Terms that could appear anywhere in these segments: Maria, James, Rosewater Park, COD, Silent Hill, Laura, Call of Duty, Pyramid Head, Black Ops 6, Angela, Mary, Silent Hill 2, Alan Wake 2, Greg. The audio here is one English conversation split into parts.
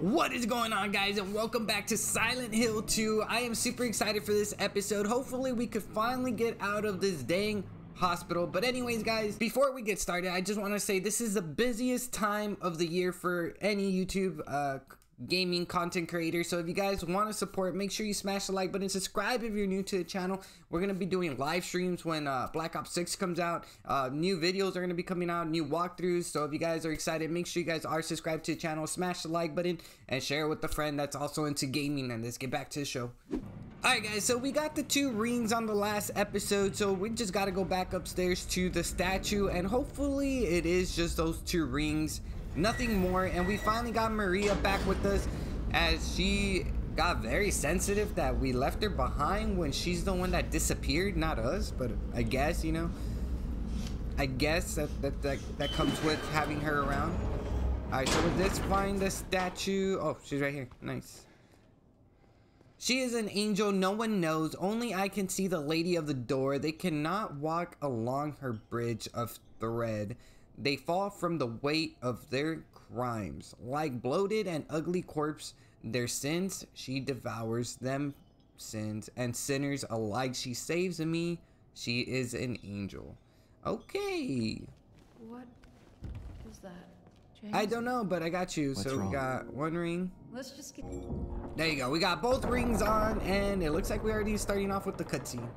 What is going on, guys, and welcome back to Silent Hill 2. I am super excited for this episode. Hopefully we could finally get out of this dang hospital. But anyways, guys, before we get started, I just want to say this is the busiest time of the year for any YouTube gaming content creator. So if you guys want to support, make sure you smash the like button, subscribe if you're new to the channel. We're gonna be doing live streams when Black Ops 6 comes out. New videos are gonna be coming out, new walkthroughs. So if you guys are excited, make sure you guys are subscribed to the channel, smash the like button, and share it with a friend that's also into gaming. And let's get back to the show. Alright, guys, so we got the two rings on the last episode, so we just got to go back upstairs to the statue, and hopefully it is just those two rings, nothing more. And we finally got Maria back with us, as she got very sensitive that we left her behind when she's the one that disappeared, not us. But I guess, you know, I guess that comes with having her around. All right, so let's find the statue. Oh, she's right here. Nice. She is an angel, no one knows, only I can see the lady of the door. They cannot walk along her bridge of thread. They fall from the weight of their crimes. Like bloated and ugly corpse, their sins, she devours them sins and sinners alike. She saves me. She is an angel. Okay. What is that? James? I don't know, but I got you. What's so wrong? We got one ring. Let's just get... There you go. We got both rings on, and it looks like we're already starting off with the cutscene.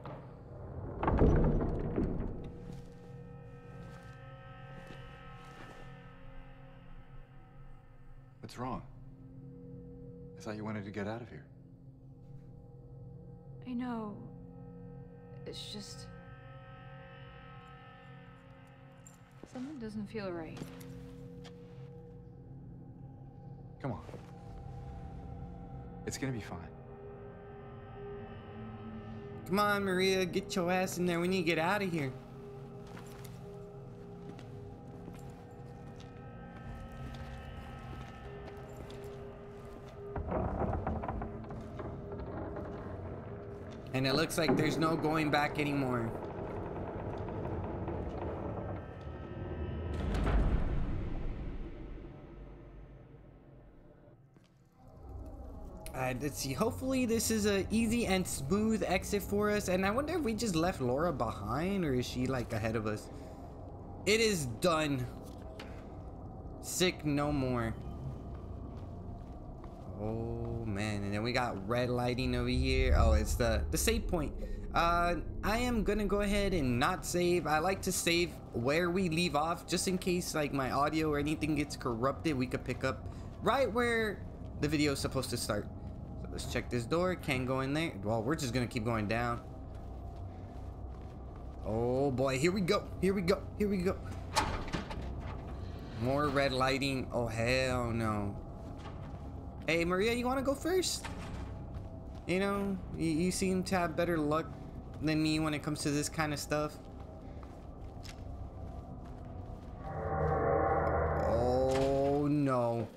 What's wrong? I thought you wanted to get out of here. I know. It's just... something doesn't feel right. Come on. It's gonna be fine. Come on, Maria, get your ass in there. We need to get out of here. And it looks like there's no going back anymore. Alright, let's see. Hopefully this is an easy and smooth exit for us. And I wonder if we just left Laura behind, or is she like ahead of us? It is done. Sick no more. Oh man, and then we got red lighting over here. Oh, it's the save point. I am gonna go ahead and not save. I like to save where we leave off, just in case like my audio or anything gets corrupted. We could pick up right where the video is supposed to start. So let's check this door. Can't go in there. Well, we're just gonna keep going down. Oh boy, here we go, here we go, here we go. More red lighting. Oh hell no. Hey, Maria, you want to go first? You know, you seem to have better luck than me when it comes to this kind of stuff. Oh, no.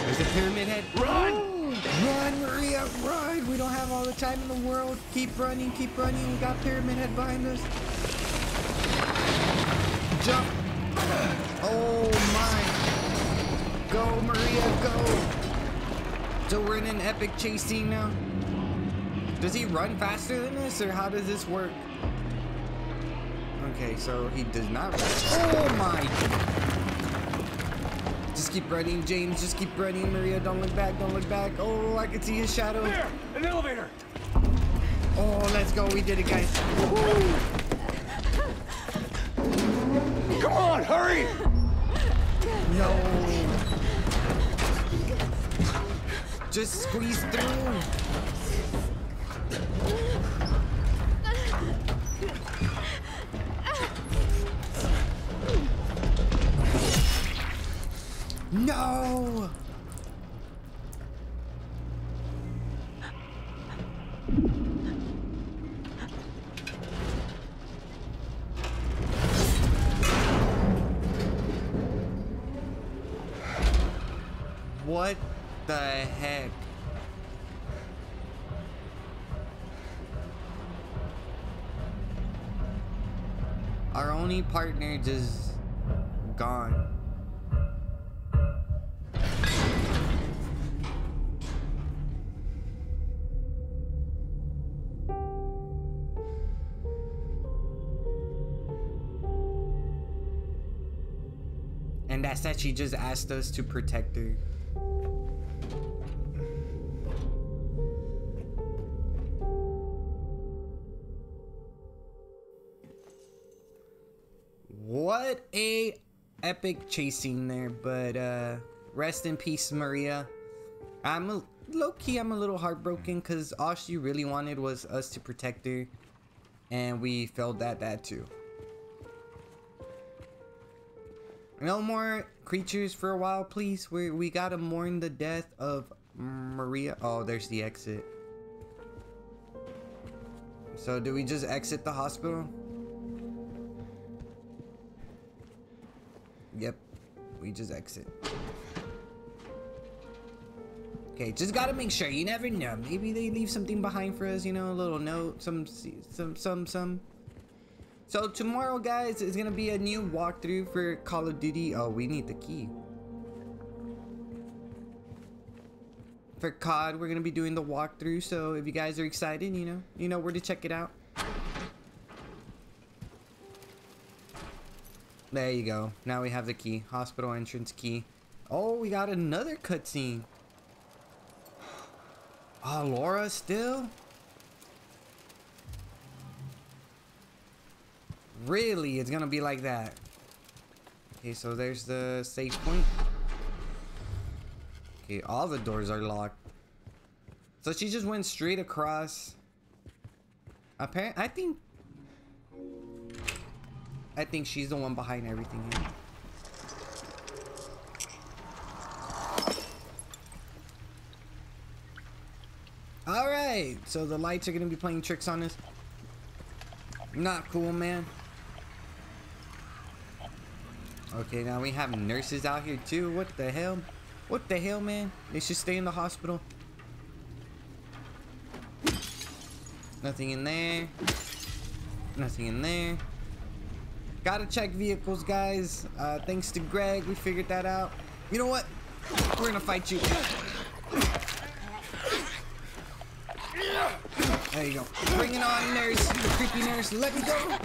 There's a pyramid head. Run! Oh, run, Maria, run! We don't have all the time in the world. Keep running, keep running. We got pyramid head behind us. Jump! Oh my! Go, Maria, go! So we're in an epic chase scene now. Does he run faster than this, or how does this work? Okay, so he does not run. Oh my! Just keep running, James. Just keep running, Maria. Don't look back. Don't look back. Oh, I can see his shadow. There, an elevator. Oh, let's go. We did it, guys. Woo-hoo. Come on, hurry! No. Just squeeze through. No. What the heck? Our only partner just gone. And that's that she just asked us to protect her. What a epic chase scene there, but rest in peace, Maria. I'm low-key a little heartbroken because all she really wanted was us to protect her, and we failed at that too. No more creatures for a while, please. We gotta mourn the death of Maria. Oh, there's the exit. So do we just exit the hospital? Yep, we just exit. Okay, just gotta make sure. You never know. Maybe they leave something behind for us. You know, a little note, some. So tomorrow, guys, is gonna be a new walkthrough for Call of Duty. Oh, we need the key. For COD, we're gonna be doing the walkthrough. So if you guys are excited, you know where to check it out. There you go. Now we have the key. Hospital entrance key. Oh, we got another cutscene. Oh, Laura still? Really? It's gonna be like that. Okay, so there's the safe point. Okay, all the doors are locked. So she just went straight across. Apparently, I think she's the one behind everything here. Alright, so the lights are going to be playing tricks on us. Not cool, man. Okay, now we have nurses out here too. What the hell? What the hell, man? They should stay in the hospital. Nothing in there. Nothing in there. Gotta check vehicles, guys. Thanks to Greg, we figured that out. You know what? We're gonna fight you. There you go. Bring it on, nurse. The creepy nurse. Let me go.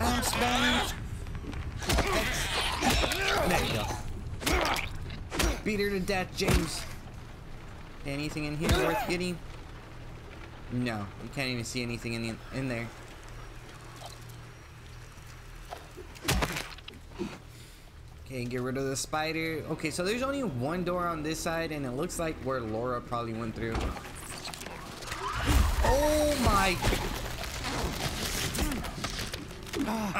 I'm spinning. There you go. Beat her to death, James. Anything in here worth getting? No. You can't even see anything in there. Okay, get rid of the spider. Okay, so there's only one door on this side, and it looks like where Laura probably went through. Oh my!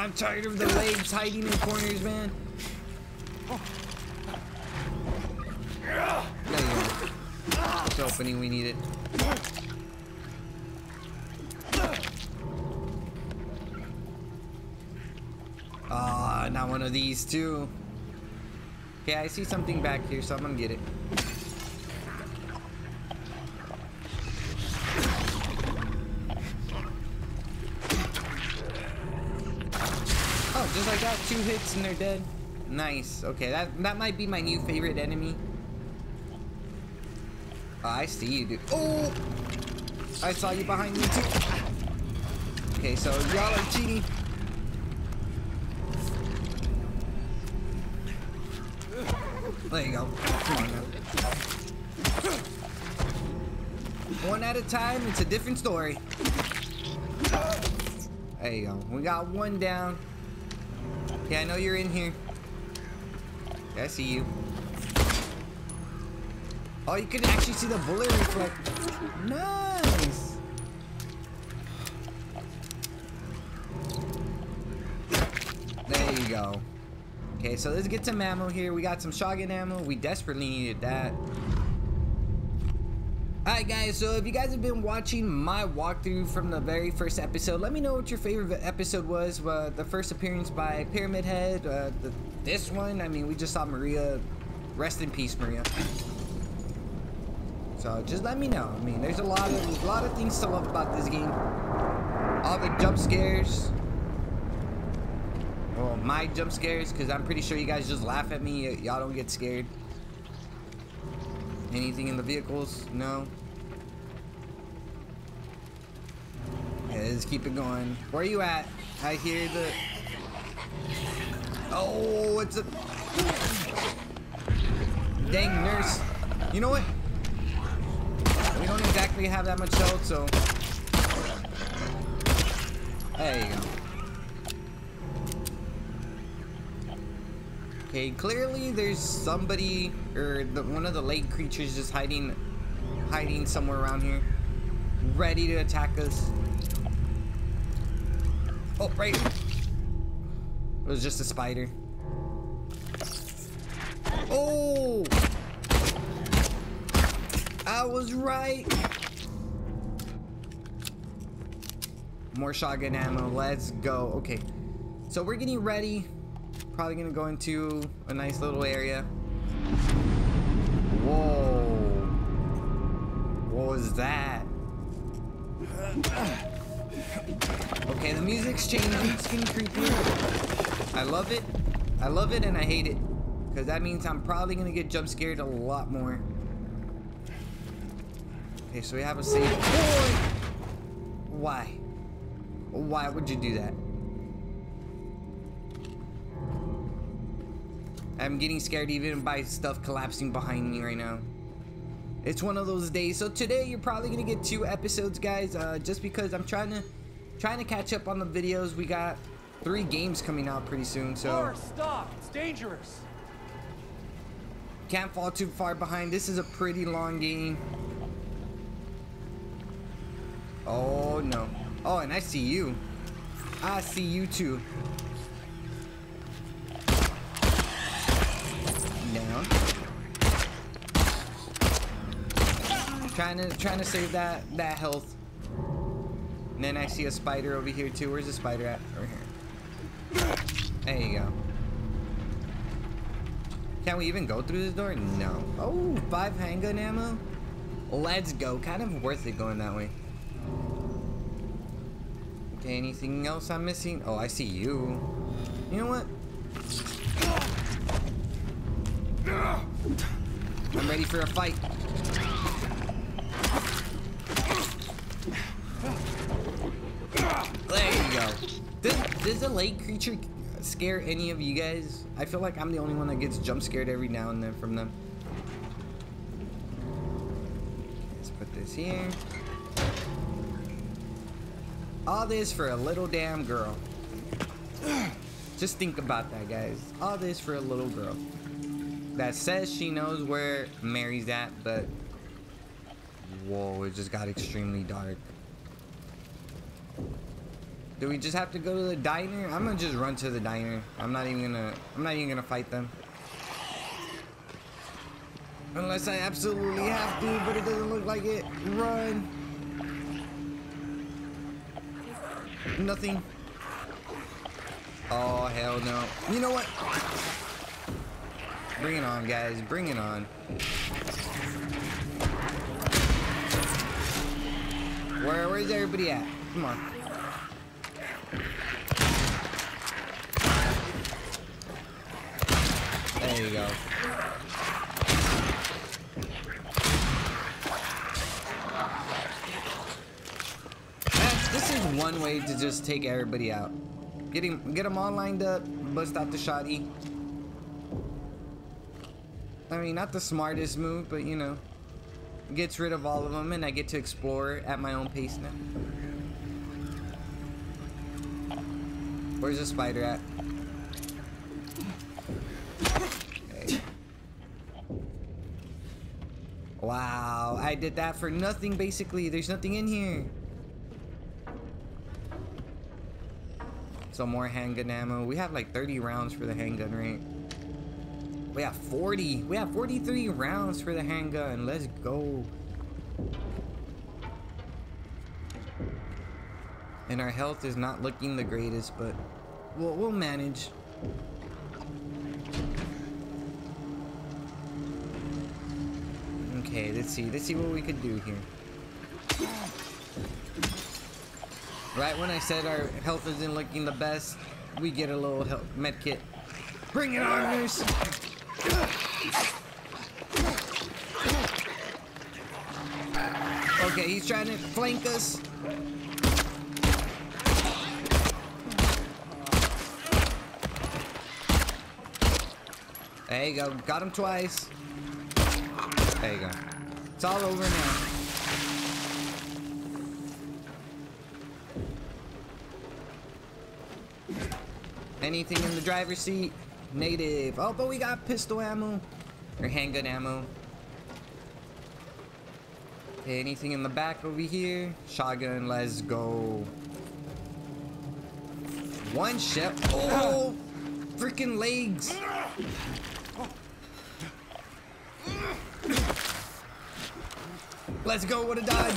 I'm tired of the legs hiding in corners, man. There you go. It's opening. We need it. Ah, not one of these too. Okay, I see something back here, so I'm gonna get it. Oh, just like that, 2 hits and they're dead. Nice. Okay, that might be my new favorite enemy. Oh, I see you, dude. Oh, I saw you behind me too. Okay, so y'all are cheating. There you go. Come on now. One at a time, it's a different story. There you go. We got one down. Yeah, I know you're in here. Yeah, I see you. Oh, you can actually see the bullet reflect. Nice. There you go. Okay, so let's get some ammo here. We got some shotgun ammo. We desperately needed that. Alright guys, so if you guys have been watching my walkthrough from the very first episode, let me know what your favorite episode was. The first appearance by Pyramid Head, this one. I mean, we just saw Maria. Rest in peace, Maria. So just let me know. I mean, there's a lot of things to love about this game. All the jump scares. my jump scares, because I'm pretty sure you guys just laugh at me. Y'all don't get scared. Anything in the vehicles? No. Yeah, let's keep it going. Where are you at? I hear the... Oh, it's a... Dang nurse. You know what? We don't exactly have that much health, so... There you go. Okay, clearly there's somebody, or one of the lake creatures just hiding somewhere around here, ready to attack us. Oh, right. It was just a spider. Oh! I was right! More shotgun ammo. Let's go. Okay. So we're getting ready. Probably gonna go into a nice little area. Whoa. What was that? Okay, the music's changing. It's getting creepy. I love it. I love it and I hate it. Because that means I'm probably gonna get jump scared a lot more. Okay, so we have a save. Oh! Why? Why would you do that? I'm getting scared even by stuff collapsing behind me right now. It's one of those days. So today you're probably gonna get 2 episodes, guys, just because I'm trying to catch up on the videos. We got 3 games coming out pretty soon, so Laura, stop. It's dangerous. Can't fall too far behind. This is a pretty long game. Oh no. Oh, and I see you. I see you too. Down. Trying to save that health. And then I see a spider over here too. Where's the spider at? Over here. There you go. Can we even go through this door? No. Oh, 5 handgun ammo. Let's go. Kind of worth it going that way. Anything else I'm missing? Oh, I see you. You know what? I'm ready for a fight. There you go. Does a lake creature scare any of you guys? I feel like I'm the only one that gets jump scared every now and then from them. Let's put this here. All this for a little damn girl. Just think about that, guys. All this for a little girl that says she knows where Mary's at, but whoa, it just got extremely dark. Do we just have to go to the diner? I'm gonna just run to the diner. I'm not even gonna fight them. Unless I absolutely have to, but it doesn't look like it. Run. Nothing. Oh, hell no. You know what? Bring it on, guys. Bring it on. Where is everybody at? Come on. There you go. This is one way to just take everybody out. Get them all lined up, bust out the shotty. I mean, not the smartest move, but you know, gets rid of all of them, and I get to explore at my own pace now. Where's the spider at? Okay. Wow, I did that for nothing, basically. There's nothing in here. Some more handgun ammo. We have like 30 rounds for the handgun, right? We have 40. We have 43 rounds for the handgun. Let's go. And our health is not looking the greatest, but we'll manage. Okay, let's see what we could do here. Right when I said our health isn't looking the best, we get a little help med kit. Bring it on, nurse. Okay, he's trying to flank us. There you go. Got him twice. There you go. It's all over now. Anything in the driver's seat? Negative. Oh, but we got pistol ammo. Or handgun ammo. Okay, anything in the back over here? Shotgun, let's go. One shot. Oh! Freaking legs! Let's go, what a dodge!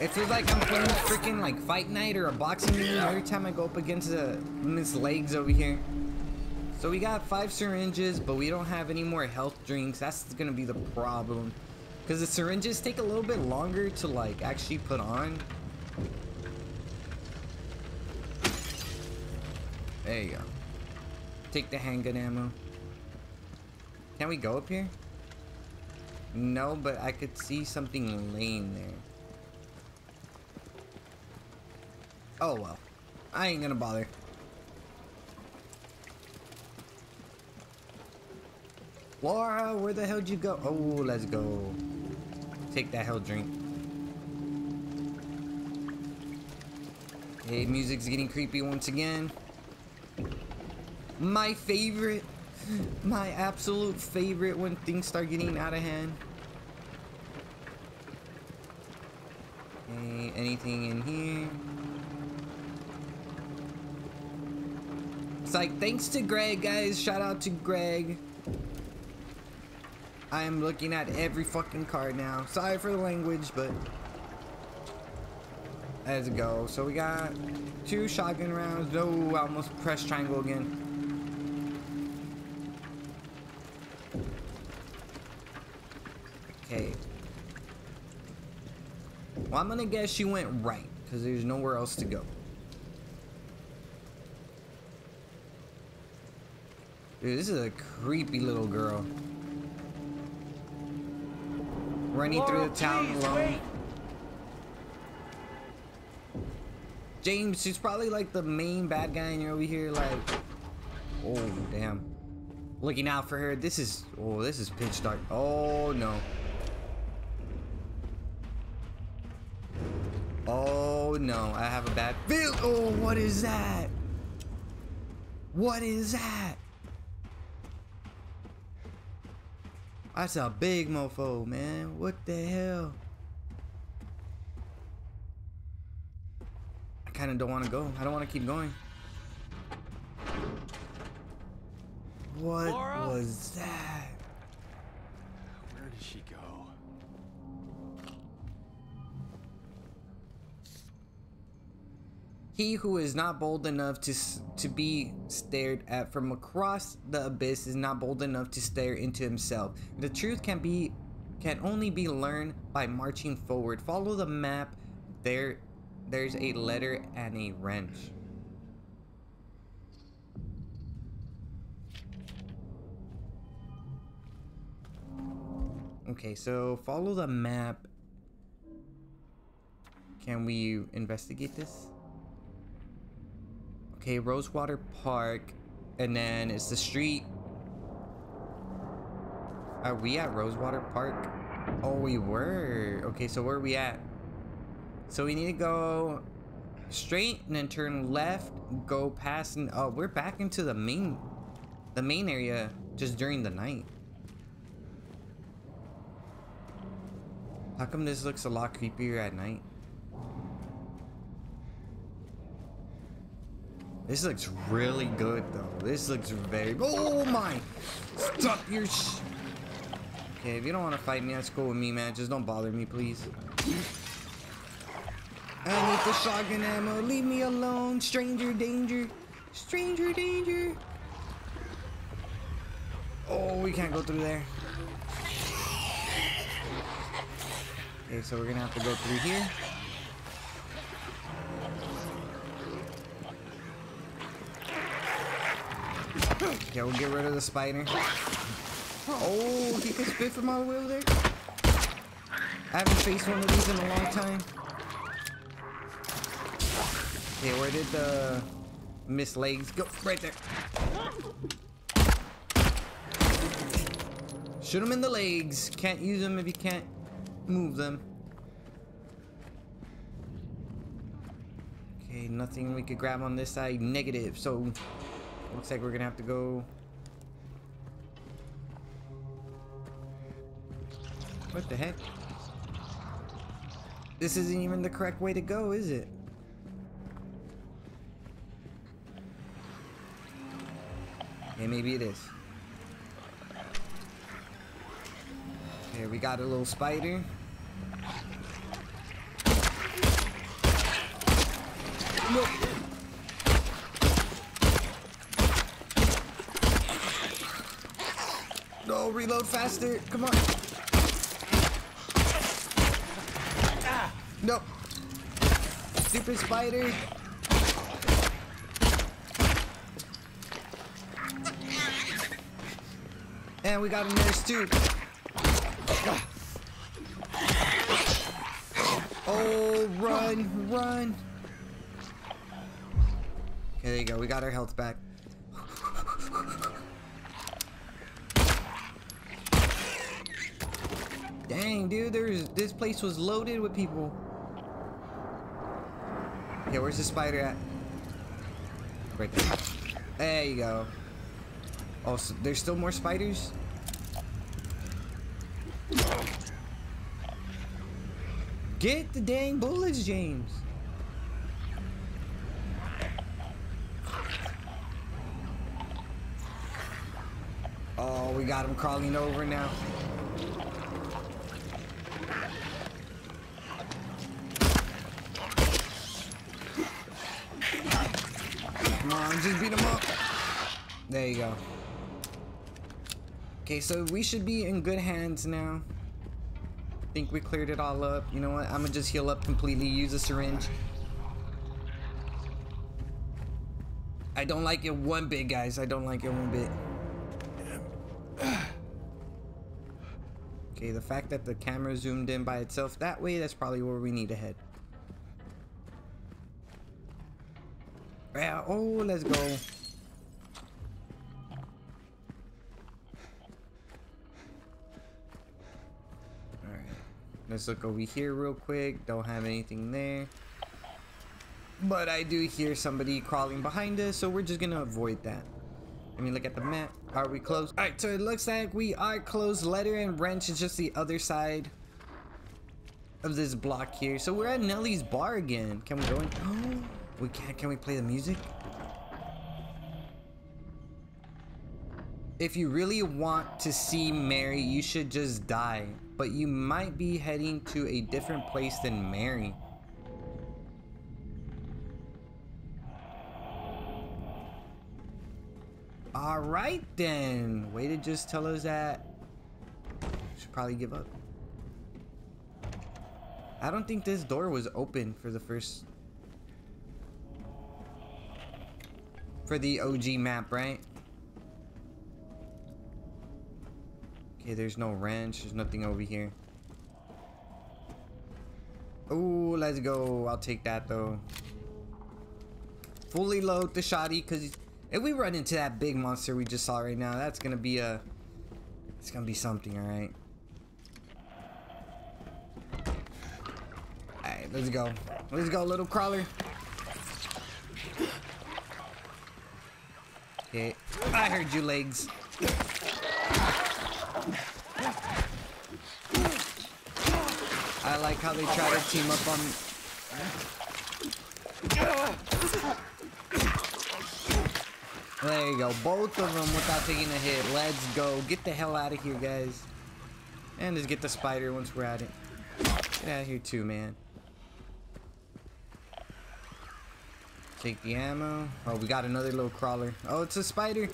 It feels like I'm playing freaking like Fight Night or a boxing game every time I go up against Miss Legs over here. So we got 5 syringes, but we don't have any more health drinks. That's gonna be the problem. Because the syringes take a little bit longer to like actually put on. There you go. Take the handgun ammo. Can we go up here? No, but I could see something laying there. Oh well. I ain't gonna bother. Laura, where the hell'd you go? Oh, let's go. Take that hell drink. Hey, music's getting creepy once again. My favorite. My absolute favorite when things start getting out of hand. Okay, anything in here? It's like, thanks to Greg, guys. Shout out to Greg. I am looking at every fucking card now. Sorry for the language, but... Let's go. So we got 2 shotgun rounds. Oh, I almost pressed triangle again. Okay. Well, I'm gonna guess she went right, because there's nowhere else to go. Dude, this is a creepy little girl. Running through the town alone. James, she's probably like the main bad guy, and you're over here like... Oh, damn. Looking out for her. This is... Oh, this is pitch dark. Oh, no. Oh no, I have a bad feel. Oh, what is that? What is that? That's a big mofo, man. What the hell? I kind of don't want to go. I don't want to keep going. What was that? Where did she go? He who is not bold enough to be stared at from across the abyss is not bold enough to stare into himself. The truth can only be learned by marching forward. Follow the map. There's a letter and a wrench. Okay, so follow the map. Can we investigate this? Okay, Rosewater Park, and then it's the street. Are we at Rosewater Park? Oh, we were. Okay, so where are we at? So we need to go straight and then turn left, go past, and oh, we're back into the main area just during the night. How come this looks a lot creepier at night? This looks really good, though. This looks very... Oh, my! Stop your sh... Okay, if you don't want to fight me, that's cool with me, man. Just don't bother me, please. I need the shotgun ammo. Leave me alone. Stranger danger. Stranger danger. Oh, we can't go through there. Okay, so we're going to have to go through here. Okay, we'll get rid of the spider. Oh, he can spit from my wheel there. I haven't faced one of these in a long time. Okay, where did the Miss Legs go? Right there. Shoot them in the legs. Can't use them if you can't move them. Okay, nothing we could grab on this side. Negative. So, looks like we're gonna have to go. What the heck? This isn't even the correct way to go, is it? Yeah, maybe it is. Okay, we got a little spider. No. No, reload faster. Come on. Ah, no. Stupid spider. And we got a nurse too. Oh, run, run. Okay, there you go. We got our health back. Dang, dude, this place was loaded with people. Okay, where's the spider at? Right there. There you go. Oh, so there's still more spiders? Get the dang bullets, James. Oh, we got him crawling over now. Come on, just beat him up. There you go. Okay, so we should be in good hands now. I think we cleared it all up. You know what? I'm gonna just heal up completely, use a syringe. I don't like it one bit, guys. I don't like it one bit. Okay, the fact that the camera zoomed in by itself that way, that's probably where we need to head. Yeah, oh, let's go. Let's look over here real quick. Don't have anything there. But I do hear somebody crawling behind us, so we're just gonna avoid that. I mean, look at the map. Are we close? Alright, so it looks like we are close. Letter and Wrench is just the other side of this block here. So we're at Nelly's bar again. Can we go in? Oh, we can't. Can we play the music? If you really want to see Mary, you should just die. But you might be heading to a different place than Mary. All right then. Way to just tell us that. Should probably give up. I don't think this door was open for the first... for the OG map, right? Okay, there's no wrench. There's nothing over here. Oh, let's go. I'll take that though. Fully load the shotty, because if we run into that big monster we just saw right now, that's gonna be a... it's gonna be something, all right? All right, let's go. Let's go, little crawler. Okay, I heard you, legs. I like how they try to team up on me. There you go. Both of them without taking a hit. Let's go. Get the hell out of here, guys. And just get the spider once we're at it. Get out of here too, man. Take the ammo. Oh, we got another little crawler. Oh, it's a spider.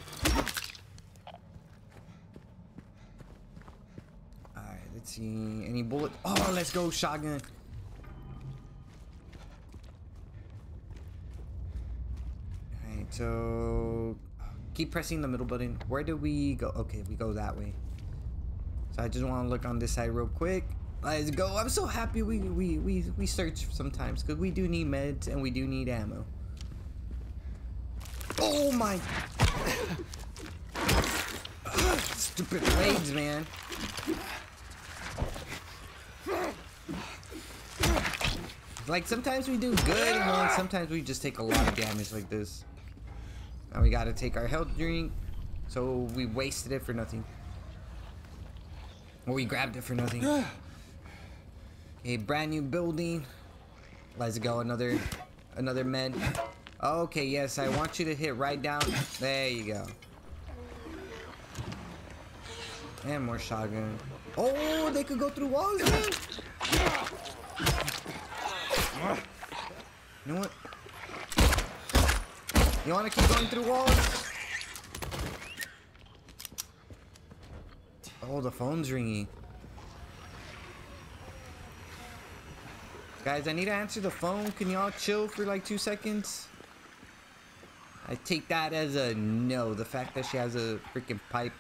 See any bullet? Oh, let's go shotgun. All right, so Keep pressing the middle button. Where do we go? Okay, we go that way. So I just want to look on this side real quick. Let's go. I'm so happy we search sometimes because we do need meds and we do need ammo. Oh my. Stupid blades, man. Like, sometimes we do good, and sometimes we just take a lot of damage like this. Now we gotta take our health drink, so we wasted it for nothing. Or we grabbed it for nothing. Okay, brand new building. Let's go, another med. Okay, yes, I want you to hit right down. There you go. And more shotgun. Oh, they could go through walls, man. You know what? You want to keep going through walls? Oh, the phone's ringing. Guys, I need to answer the phone. Can y'all chill for like 2 seconds? I take that as a no. The fact that she has a freaking pipe.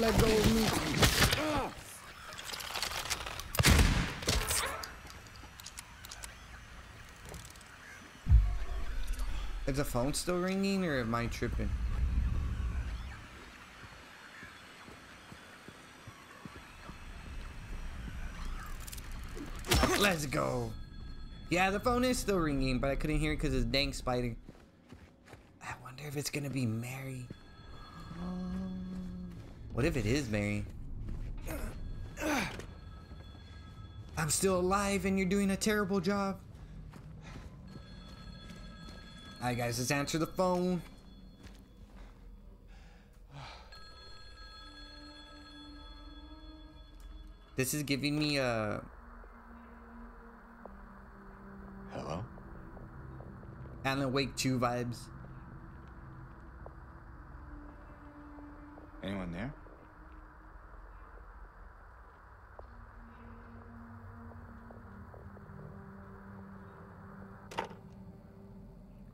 Let go of me. Is the phone still ringing or am I tripping? Let's go. Yeah, the phone is still ringing, but I couldn't hear it because it's dang spider. I wonder if it's gonna be Mary. What if it is Mary? I'm still alive and you're doing a terrible job. Alright guys, let's answer the phone. This is giving me a... Hello? Alan Wake 2 vibes. Anyone there?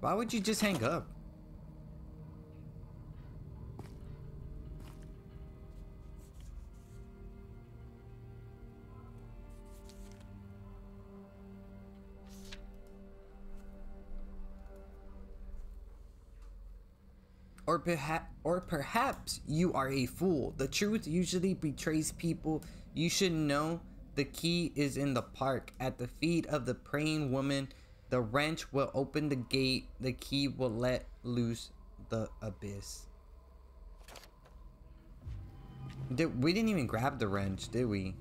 Why would you just hang up? Or perhaps you are a fool. The truth usually betrays people. You should know the key is in the park at the feet of the praying woman. The wrench will open the gate. The key will let loose the abyss. We didn't even grab the wrench, did we?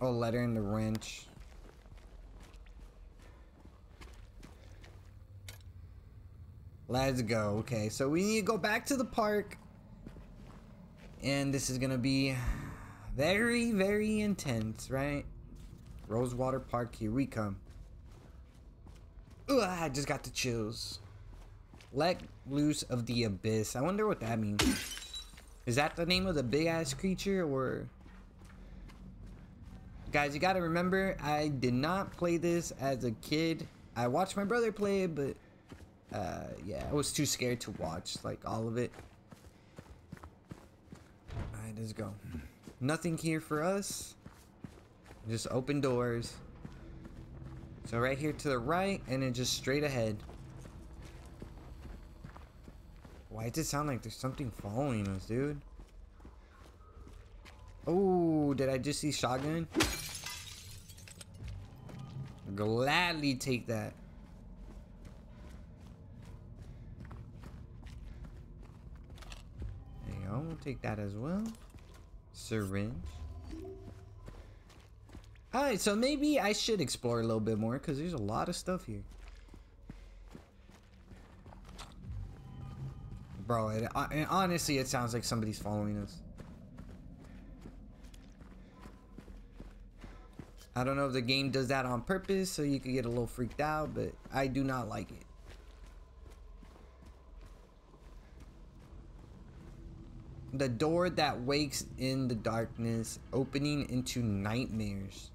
Oh, letter in the wrench. Let's go. Okay, so we need to go back to the park. And this is gonna be very, very intense, right? Rosewater Park, here we come. Ugh, I just got the chills. Let loose of the abyss. I wonder what that means. Is that the name of the big ass creature or... Guys, you gotta remember, I did not play this as a kid. I watched my brother play it, but... yeah, I was too scared to watch, like, all of it. Alright, let's go. Nothing here for us. Just open doors. So right here to the right, and then just straight ahead. Why does it sound like there's something following us, dude? Oh, did I just see shotgun? Gladly take that. We'll take that as well. Syringe. Alright, so maybe I should explore a little bit more because there's a lot of stuff here. Bro, it honestly, it sounds like somebody's following us. I don't know if the game does that on purpose so you could get a little freaked out, but I do not like it. The door that wakes in the darkness, opening into nightmares.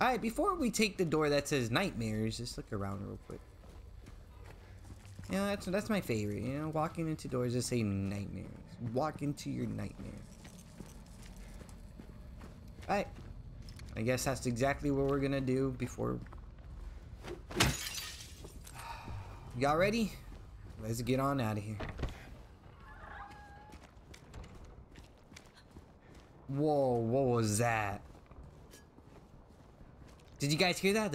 Alright, before we take the door that says nightmares, just look around real quick. You know, that's my favorite, you know, walking into doors that say nightmares. Walk into your nightmare. Alright. I guess that's exactly what we're gonna do before. Y'all ready? Let's get on out of here. Whoa, what was that? Did you guys hear that?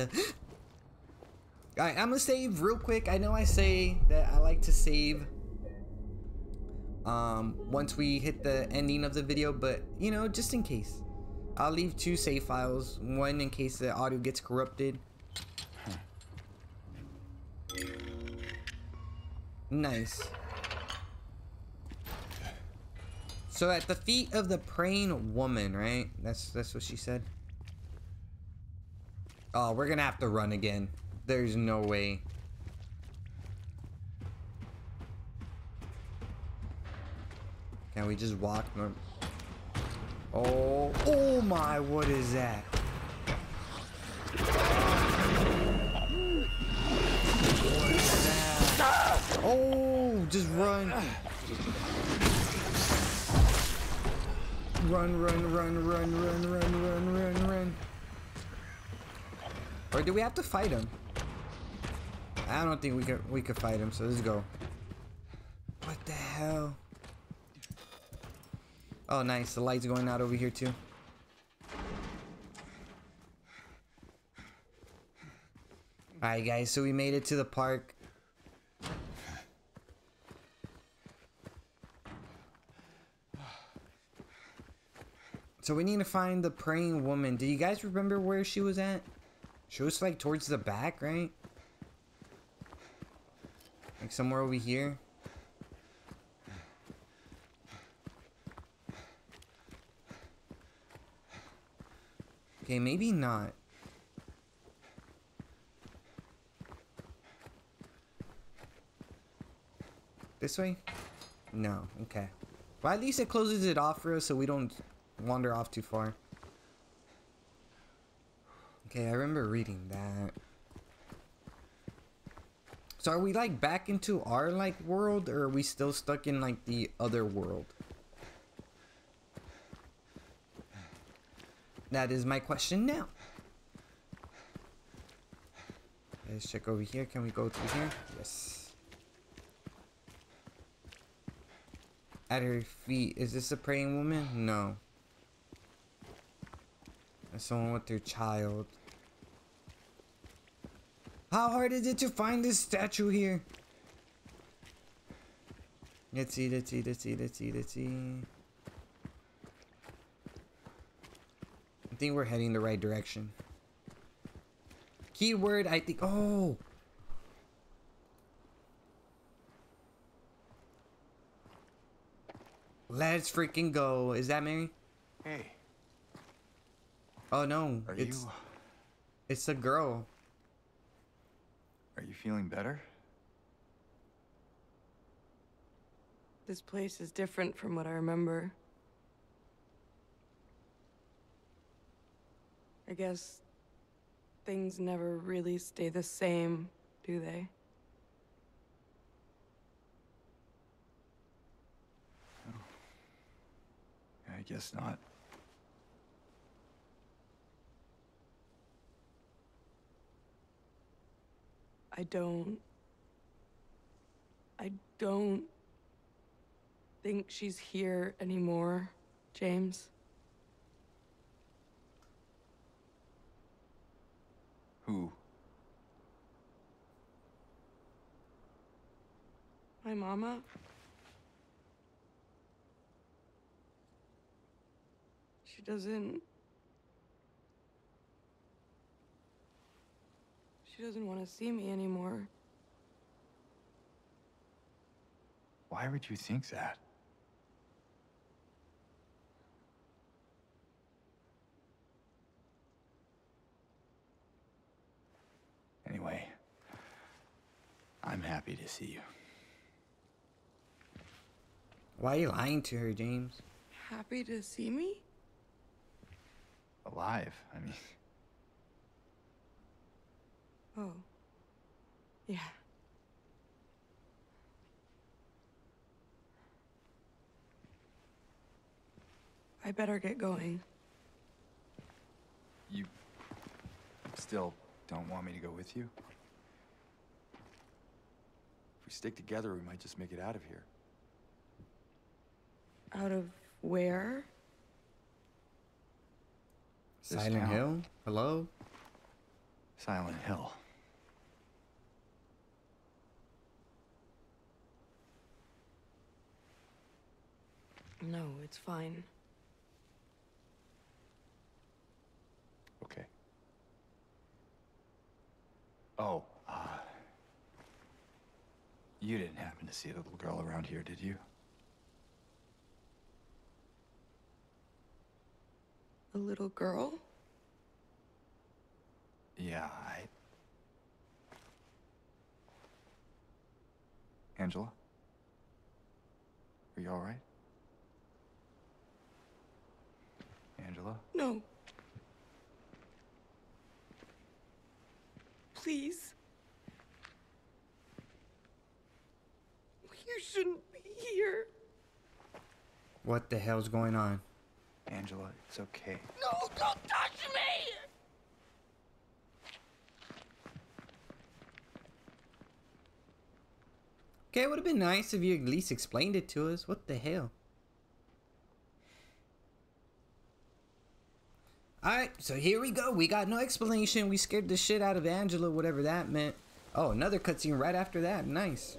Alright, I'm gonna save real quick. I know I say that I like to save once we hit the ending of the video, but you know, just in case. I'll leave 2 save files, one in case the audio gets corrupted. Nice. So at the feet of the praying woman, right? That's what she said. Oh, we're gonna have to run again. There's no way. Can we just walk? Oh, oh my, what is that? What is that? Oh, just run. Run. Or do we have to fight him? I don't think we could fight him, so let's go. What the hell? Oh, nice. The light's going out over here, too. Alright, guys. So we made it to the park. So we need to find the praying woman. Do you guys remember where she was at? She was like towards the back, right? Like somewhere over here. Okay, maybe not. This way? No, okay. Well, at least it closes it off for us so we don't wander off too far. Okay, I remember reading that. So are we like back into our like world, or are we still stuck in like the other world? That is my question now. Let's check over here. Can we go through here? Yes. At her feet. Is this a praying woman? No. Someone with their child. How hard is it to find this statue here? Let's see. I think we're heading the right direction. Keyword, I think. Oh! Let's freaking go. Is that Mary? Hey. Oh no, it's a girl. Are you feeling better? This place is different from what I remember. I guess things never really stay the same, do they? Oh. I guess not. I don't think she's here anymore, James. Who? My mama. She doesn't. She doesn't want to see me anymore. Why would you think that? Anyway, I'm happy to see you. Why are you lying to her, James? Happy to see me? Alive, I mean. Oh. Yeah. I better get going. You still don't want me to go with you? If we stick together, we might just make it out of here. Out of where? Silent Hill? Hello? Silent Hill. No, it's fine. Okay. Oh, you didn't happen to see the little girl around here, did you? A little girl? Yeah, Angela? Are you all right? Angela? No. Please. You shouldn't be here. What the hell's going on? Angela, it's okay. No, don't touch me! Okay, it would have been nice if you at least explained it to us. What the hell? Alright, so here we go. We got no explanation. We scared the shit out of Angela, whatever that meant. Oh, another cutscene right after that. Nice.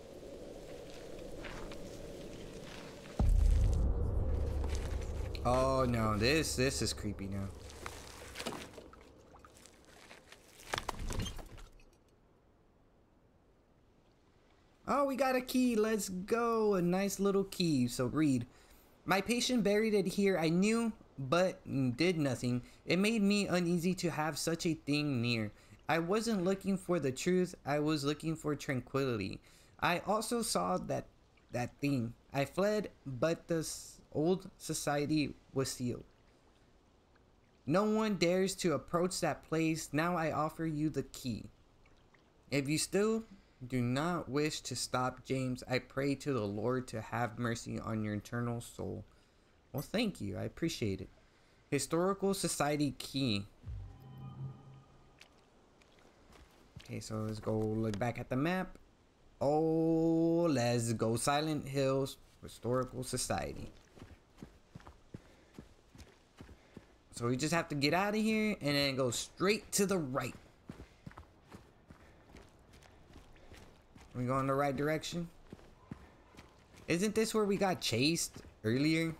Oh no, this is creepy now. Oh, we got a key. Let's go. A nice little key. So read. My patient buried it here. I knew, but did nothing. It made me uneasy to have such a thing near. I wasn't looking for the truth. I was looking for tranquility. I also saw that thing. I fled, but the old society was sealed. No one dares to approach that place. Now I offer you the key. If you still do not wish to stop, James, I pray to the Lord to have mercy on your eternal soul. Well, thank you. I appreciate it. Historical Society key. Okay, so let's go look back at the map. Oh, let's go Silent Hills Historical Society. So we just have to get out of here and then go straight to the right. Are we going in the right direction? Isn't this where we got chased earlier?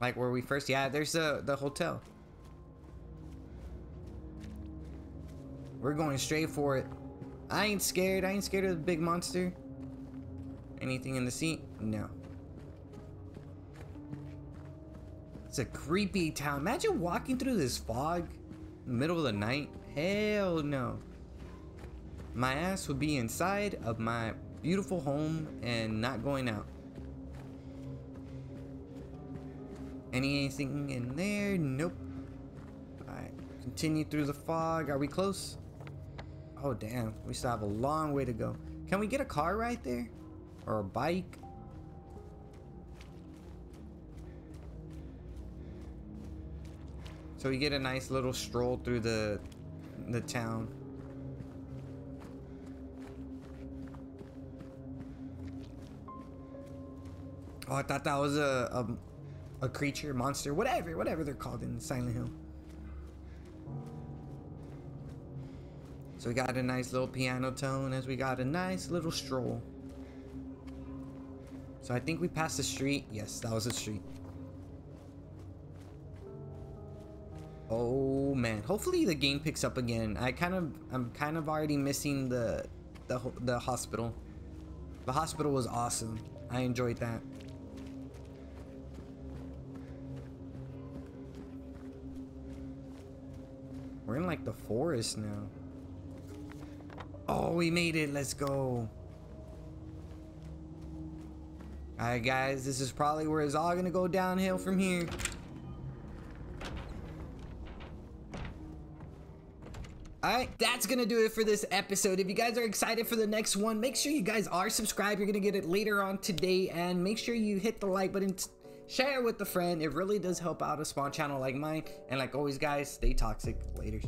Like where we first... Yeah, there's the hotel. We're going straight for it. I ain't scared. I ain't scared of the big monster. Anything in the seat? No. It's a creepy town. Imagine walking through this fog in the middle of the night. Hell no. My ass would be inside of my beautiful home and not going out. Anything in there? Nope. Alright. Continue through the fog. Are we close? Oh damn. We still have a long way to go. Can we get a car right there? Or a bike? So we get a nice little stroll through the town. Oh, I thought that was a creature, monster, whatever they're called in Silent Hill. So we got a nice little piano tone as we got a nice little stroll. So I think we passed the street. Yes, that was the street. Oh man, hopefully the game picks up again. I'm kind of already missing the hospital. The hospital was awesome. I enjoyed that. We're in like the forest now. Oh, we made it. Let's go. Alright guys, this is probably where it's all gonna go downhill from here. Alright, that's gonna do it for this episode. If you guys are excited for the next one, make sure you guys are subscribed. You're gonna get it later on today. And make sure you hit the like button, share it with a friend. It really does help out a small channel like mine. And like always guys, stay toxic. Later.